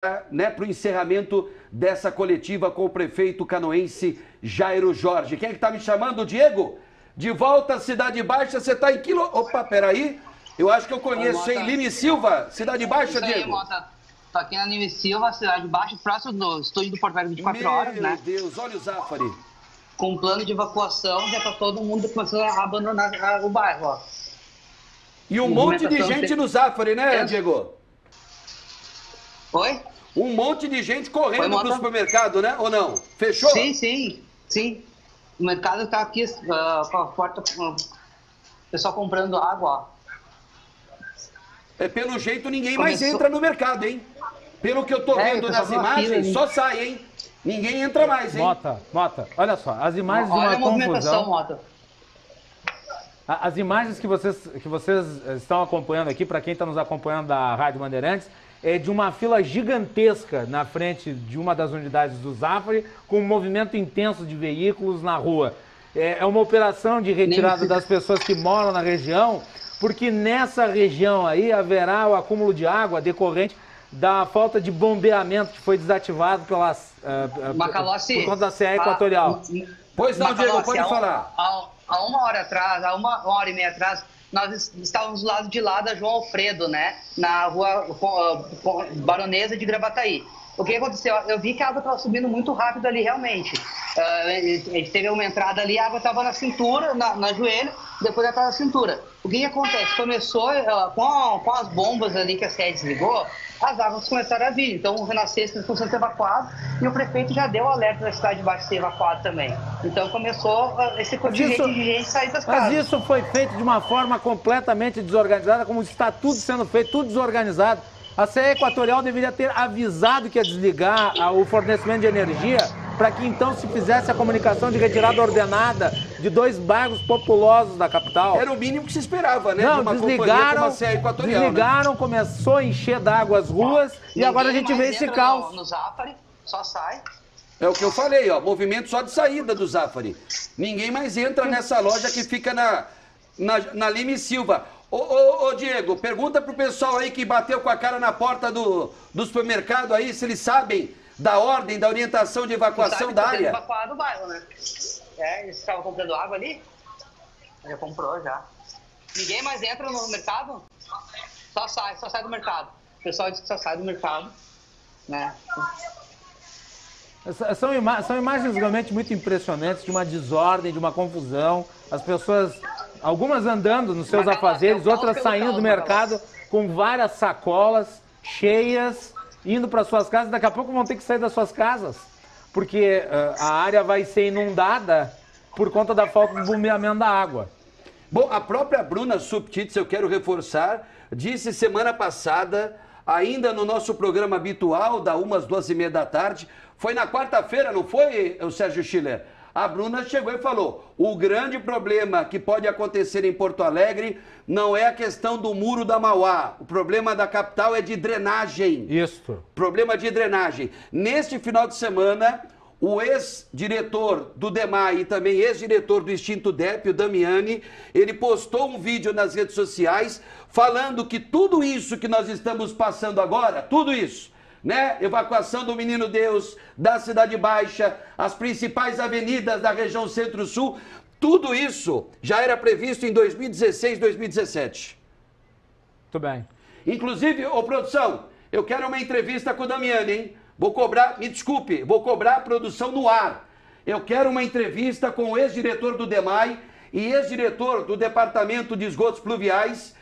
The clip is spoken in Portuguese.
Para o encerramento dessa coletiva com o prefeito canoense Jairo Jorge. Quem é que está me chamando, Diego? De volta à Cidade Baixa, você está em quilô... Opa, peraí, eu acho que eu conheço, hein? Lime Silva, Cidade Baixa, aí, Diego? Estou aqui na Lime Silva, Cidade Baixa, próximo do estúdio do Porto Alegre 24 horas, né? Meu Deus, olha o Zafari. Com um plano de evacuação, já está todo mundo começando a abandonar o bairro, ó. E um monte de gente no Zafari, né, Diego? Oi? Um monte de gente correndo para o supermercado, né? Ou não? Fechou? Sim, sim, sim. O mercado está aqui com a porta... O pessoal comprando água, ó. É, pelo jeito, ninguém mais entra no mercado, hein? Pelo que eu tô vendo nas imagens, só sai, hein? Ninguém entra mais, hein? Mota, olha só. As imagens de uma confusão... Mota. As imagens que vocês estão acompanhando aqui, para quem está nos acompanhando da Rádio Bandeirantes... É de uma fila gigantesca na frente de uma das unidades do Zafari, com um movimento intenso de veículos na rua. É uma operação de retirada das pessoas que moram na região, porque nessa região aí haverá o acúmulo de água decorrente da falta de bombeamento que foi desativado pelas, por conta da CEA Equatorial. Pois não, Diego, pode falar. Há uma hora atrás, há uma hora e meia atrás, nós estávamos do lado de lá da João Alfredo, né? Na Rua Baronesa de Gravataí. O que aconteceu? Eu vi que a água estava subindo muito rápido ali, realmente. Teve uma entrada ali, a água estava na cintura, na joelho, depois ela estava na cintura. O que acontece? Começou, com as bombas ali que a CEA desligou, as águas começaram a vir. Então, o Renascença começou a ser evacuado e o prefeito já deu alerta da Cidade Baixa ser evacuado também. Então, começou esse contingente de gente sair das casas. Mas isso foi feito de uma forma completamente desorganizada, como está tudo sendo feito, tudo desorganizado. A CEA Equatorial deveria ter avisado que ia desligar o fornecimento de energia para que então se fizesse a comunicação de retirada ordenada de dois bairros populosos da capital. Era o mínimo que se esperava, né? Não, desligaram, começou a encher d'água as ruas e agora a gente vê esse caos. No Zafari, só sai. É o que eu falei, ó, movimento só de saída do Zafari. Ninguém mais entra nessa loja que fica na Lime Silva. Ô, Diego, pergunta pro pessoal aí que bateu com a cara na porta do supermercado aí, se eles sabem da ordem, da orientação de evacuação da área. Evacuado o bairro, né? É, eles estavam comprando água ali? Já comprou, já. Ninguém mais entra no mercado? Só sai do mercado. O pessoal diz que só sai do mercado, né? São imagens realmente muito impressionantes, de uma desordem, de uma confusão. As pessoas... Algumas andando nos seus afazeres, outras saindo do mercado com várias sacolas cheias, indo para suas casas. Daqui a pouco vão ter que sair das suas casas, porque a área vai ser inundada por conta da falta de bombeamento da água. Bom, a própria Bruna Subtite, eu quero reforçar, disse semana passada, ainda no nosso programa habitual, da 13h, 14h da tarde, foi na quarta-feira, não foi, Sérgio Schiller? A Bruna chegou e falou, o grande problema que pode acontecer em Porto Alegre não é a questão do muro da Mauá. O problema da capital é de drenagem. Isso. Problema de drenagem. Neste final de semana, o ex-diretor do DEMAI e também ex-diretor do Instituto Dépio, Damiani, ele postou um vídeo nas redes sociais falando que tudo isso que nós estamos passando agora, tudo isso, né? Evacuação do Menino Deus, da Cidade Baixa, as principais avenidas da região Centro-Sul, tudo isso já era previsto em 2016, 2017. Muito bem. Inclusive, ô produção, eu quero uma entrevista com o Damiani, hein? Vou cobrar, me desculpe, vou cobrar a produção no ar. Eu quero uma entrevista com o ex-diretor do DEMAI e ex-diretor do Departamento de Esgotos Pluviais,